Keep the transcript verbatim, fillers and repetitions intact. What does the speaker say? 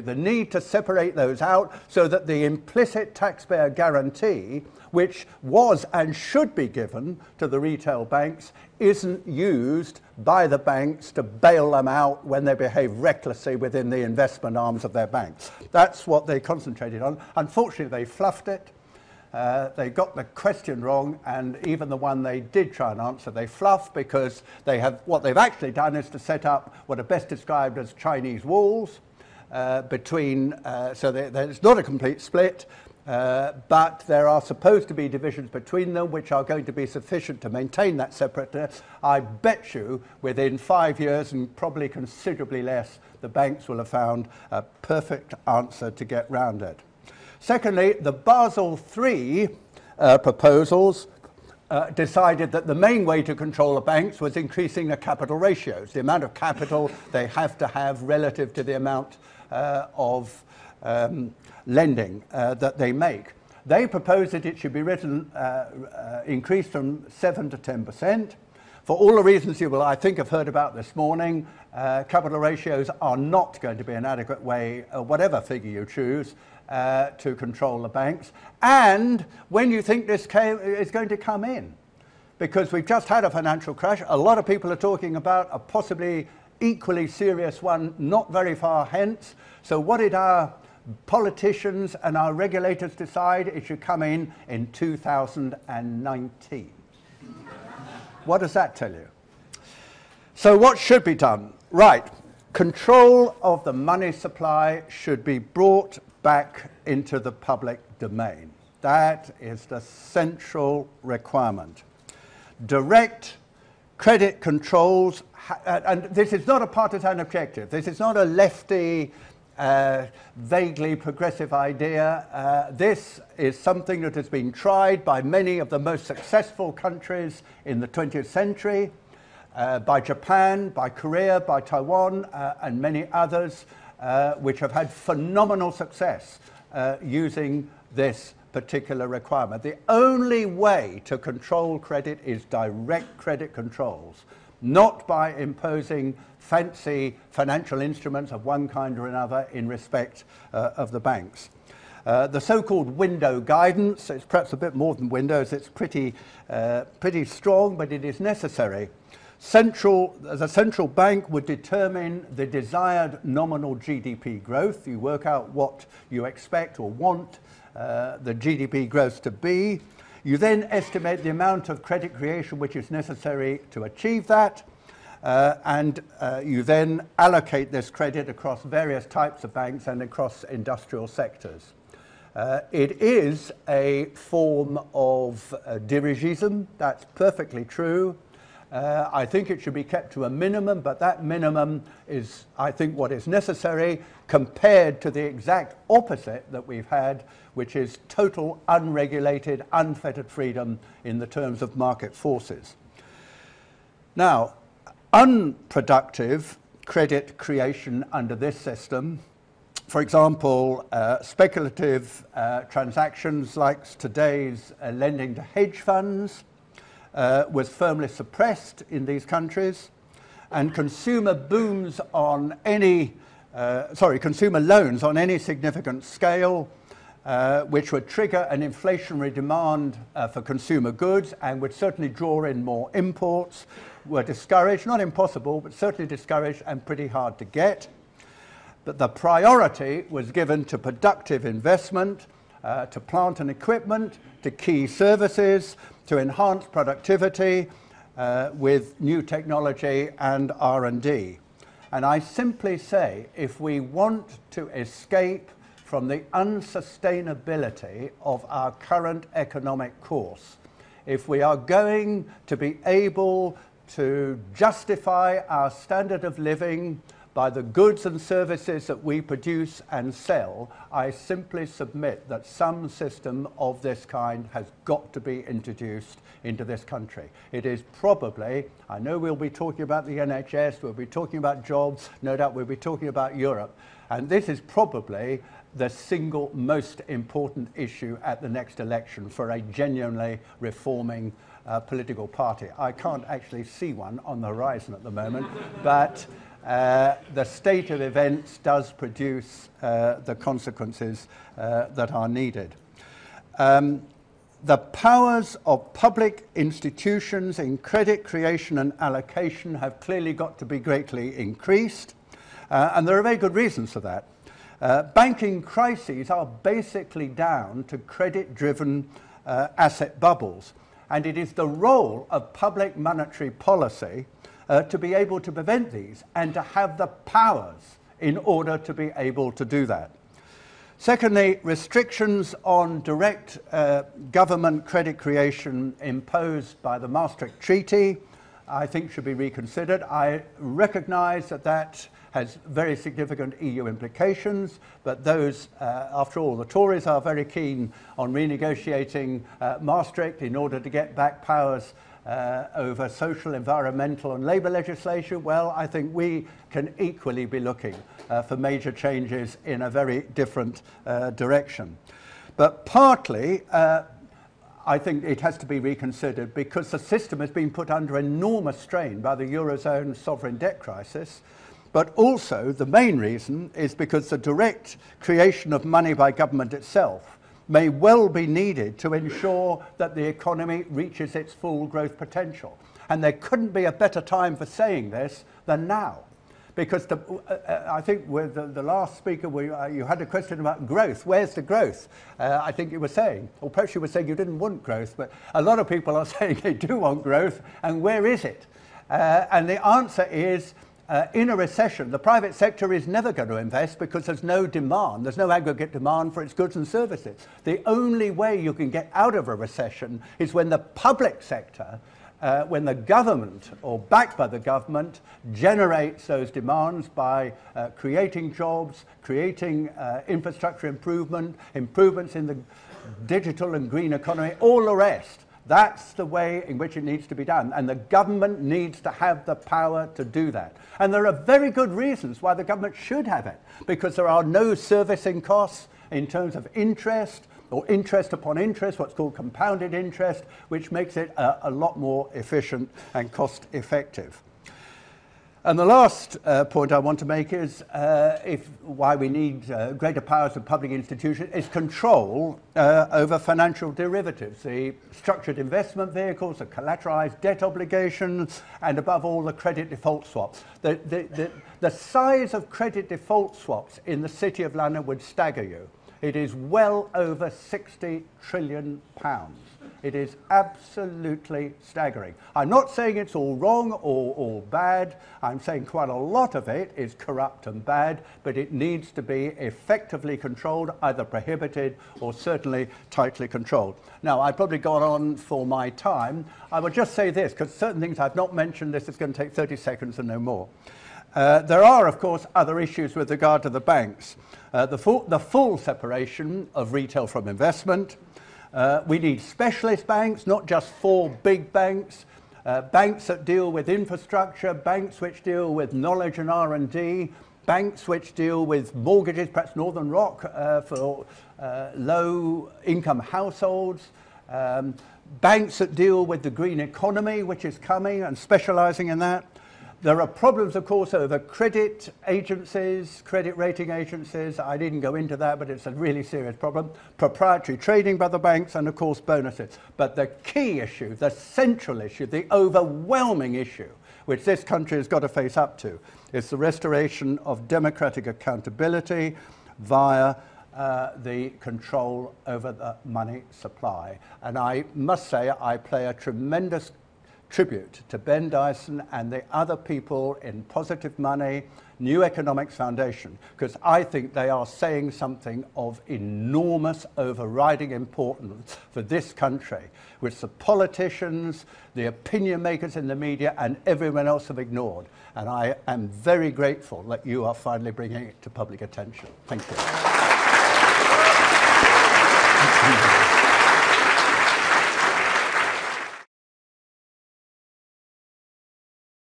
the need to separate those out so that the implicit taxpayer guarantee, which was and should be given to the retail banks, isn't used by the banks to bail them out when they behave recklessly within the investment arms of their banks. That's what they concentrated on. Unfortunately, they fluffed it. Uh, they got the question wrong, and even the one they did try and answer, they fluffed, because they have, what they've actually done is to set up what are best described as Chinese walls uh, between, uh, so that it's not a complete split, uh, but there are supposed to be divisions between them which are going to be sufficient to maintain that separateness. I bet you within five years and probably considerably less, the banks will have found a perfect answer to get round it. Secondly, the Basel three uh, proposals uh, decided that the main way to control the banks was increasing the capital ratios, the amount of capital they have to have relative to the amount uh, of um, lending uh, that they make. They proposed that it should be written, uh, uh, increased from seven to ten percent. For all the reasons you will, I think, have heard about this morning, uh, capital ratios are not going to be an adequate way, uh, whatever figure you choose, Uh, to control the banks. And when you think this came, is going to come in, because we've just had a financial crash, a lot of people are talking about a possibly equally serious one not very far hence. So what did our politicians and our regulators decide? It should come in in two thousand nineteen. What does that tell you? So what should be done? Right, control of the money supply should be brought back into the public domain. That is the central requirement. Direct credit controls, and this is not a partisan objective, this is not a lefty, uh, vaguely progressive idea. Uh, this is something that has been tried by many of the most successful countries in the twentieth century, uh, by Japan, by Korea, by Taiwan, uh, and many others. Uh, which have had phenomenal success uh, using this particular requirement. The only way to control credit is direct credit controls, not by imposing fancy financial instruments of one kind or another in respect uh, of the banks. Uh, the so-called window guidance, it's perhaps a bit more than windows, it's pretty, uh, pretty strong, but it is necessary. Central, the central bank would determine the desired nominal G D P growth. You work out what you expect or want uh, the G D P growth to be. You then estimate the amount of credit creation which is necessary to achieve that. Uh, and uh, you then allocate this credit across various types of banks and across industrial sectors. Uh, it is a form of uh, dirigism. That's perfectly true. Uh, I think it should be kept to a minimum, but that minimum is, I think, what is necessary compared to the exact opposite that we've had, which is total unregulated, unfettered freedom in the terms of market forces. Now, unproductive credit creation under this system, for example, uh, speculative uh, transactions like today's uh, lending to hedge funds, Uh, was firmly suppressed in these countries, and consumer booms on any, uh, sorry, consumer loans on any significant scale, uh, which would trigger an inflationary demand uh, for consumer goods and would certainly draw in more imports, were discouraged, not impossible, but certainly discouraged and pretty hard to get. But the priority was given to productive investment, Uh, to plant and equipment, to key services, to enhance productivity uh, with new technology and R and D. And I simply say, if we want to escape from the unsustainability of our current economic course, if we are going to be able to justify our standard of living by the goods and services that we produce and sell, I simply submit that some system of this kind has got to be introduced into this country. It is probably, I know we'll be talking about the N H S, we'll be talking about jobs, no doubt we'll be talking about Europe, and this is probably the single most important issue at the next election for a genuinely reforming uh, political party. I can't actually see one on the horizon at the moment, but uh, the state of events does produce uh, the consequences uh, that are needed. Um, the powers of public institutions in credit creation and allocation have clearly got to be greatly increased, uh, and there are very good reasons for that. Uh, banking crises are basically down to credit-driven uh, asset bubbles, and it is the role of public monetary policy uh, to be able to prevent these and to have the powers in order to be able to do that. Secondly, restrictions on direct uh, government credit creation imposed by the Maastricht Treaty, I think, should be reconsidered. I recognise that that has very significant E U implications, but those, uh, after all, the Tories are very keen on renegotiating uh, Maastricht in order to get back powers uh, over social, environmental and labour legislation. Well, I think we can equally be looking uh, for major changes in a very different uh, direction. But partly, uh, I think it has to be reconsidered because the system has been put under enormous strain by the Eurozone sovereign debt crisis. But also, the main reason is because the direct creation of money by government itself may well be needed to ensure that the economy reaches its full growth potential. And there couldn't be a better time for saying this than now. Because the, uh, I think with the, the last speaker, we, uh, you had a question about growth. Where's the growth? Uh, I think you were saying, or perhaps you were saying you didn't want growth, but a lot of people are saying they do want growth, and where is it? Uh, and the answer is, Uh, in a recession, the private sector is never going to invest because there's no demand, there's no aggregate demand for its goods and services. The only way you can get out of a recession is when the public sector, uh, when the government or backed by the government generates those demands by uh, creating jobs, creating uh, infrastructure improvement, improvements in the digital and green economy, all the rest. That's the way in which it needs to be done, and the government needs to have the power to do that. And there are very good reasons why the government should have it, because there are no servicing costs in terms of interest or interest upon interest, what's called compounded interest, which makes it a, a lot more efficient and cost effective. And the last uh, point I want to make is uh, if, why we need uh, greater powers of public institutions is control uh, over financial derivatives, the structured investment vehicles, the collateralized debt obligations, and above all the credit default swaps. The, the, the, the size of credit default swaps in the City of London would stagger you. It is well over sixty trillion pounds. It is absolutely staggering. I'm not saying it's all wrong or all bad. I'm saying quite a lot of it is corrupt and bad, but it needs to be effectively controlled, either prohibited or certainly tightly controlled. Now, I've probably gone on for my time. I will just say this, because certain things I've not mentioned, this is going to take thirty seconds and no more. Uh, there are, of course, other issues with regard to the banks. Uh, the, full, the full separation of retail from investment. Uh, we need specialist banks, not just four big banks. Uh, banks that deal with infrastructure, banks which deal with knowledge and R and D, banks which deal with mortgages, perhaps Northern Rock uh, for uh, low-income households. Um, banks that deal with the green economy, which is coming and specialising in that. There are problems, of course, over credit agencies, credit rating agencies. I didn't go into that, but it's a really serious problem. Proprietary trading by the banks and, of course, bonuses. But the key issue, the central issue, the overwhelming issue which this country has got to face up to is the restoration of democratic accountability via Uh, the control over the money supply. And I must say I pay a tremendous tribute to Ben Dyson and the other people in Positive Money, New Economics Foundation, because I think they are saying something of enormous overriding importance for this country, which the politicians, the opinion makers in the media and everyone else have ignored. And I am very grateful that you are finally bringing it to public attention. Thank you. Thank you.